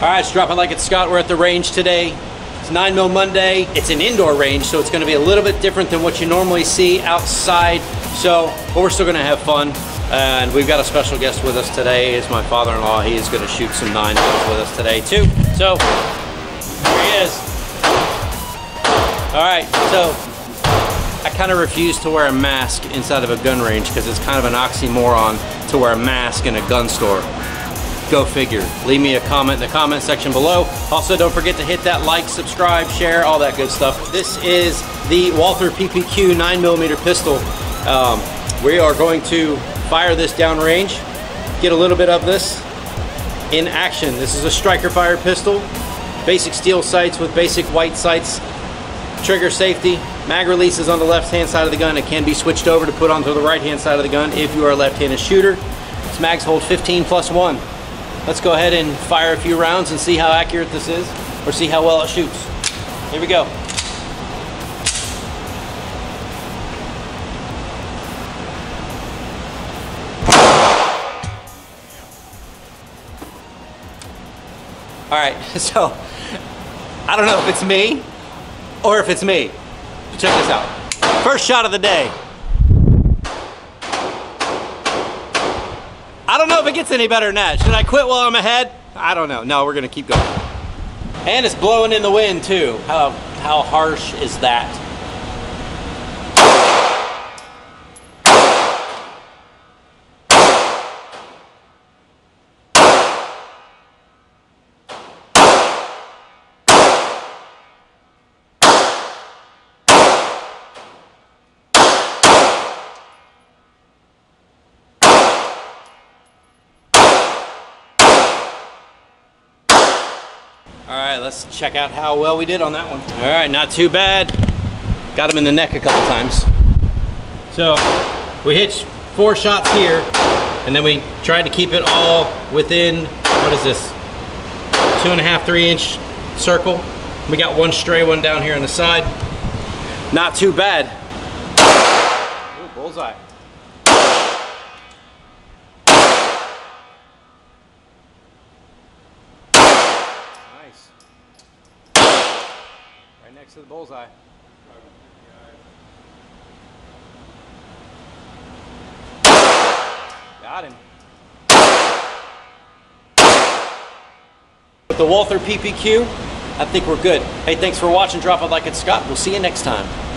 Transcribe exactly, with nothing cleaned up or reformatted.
All right, it's dropping like it's Scott. We're at the range today. It's nine mil Monday. It's an indoor range, so it's gonna be a little bit different than what you normally see outside. So, but we're still gonna have fun. And we've got a special guest with us today. It's my father-in-law. He is gonna shoot some nine mils with us today too. So, here he is. All right, so I kind of refuse to wear a mask inside of a gun range because it's kind of an oxymoron to wear a mask in a gun store. Go figure. Leave me a comment in the comment section below. Also, don't forget to hit that like, subscribe, share, all that good stuff. This is the Walther P P Q nine millimeter pistol. Um, we are going to fire this downrange, get a little bit of this in action. This is a striker fire pistol, basic steel sights with basic white sights, trigger safety, mag release is on the left-hand side of the gun. It can be switched over to put onto the right-hand side of the gun if you are a left-handed shooter. Its mags hold fifteen plus one. Let's go ahead and fire a few rounds and see how accurate this is, or see how well it shoots. Here we go. All right, so I don't know if it's me or if it's me. Check this out. First shot of the day. I don't know if it gets any better than that. Should I quit while I'm ahead? I don't know. No, we're gonna keep going. And it's blowing in the wind too. How, how harsh is that? All right, let's check out how well we did on that one. All right, not too bad. Got him in the neck a couple times. So we hitched four shots here, and then we tried to keep it all within, what is this? Two and a half, three inch circle. We got one stray one down here on the side. Not too bad. Ooh, bullseye. Right next to the bullseye. Got him. With the Walther P P Q, I think we're good. Hey, thanks for watching. Drop it like it's Scott. We'll see you next time.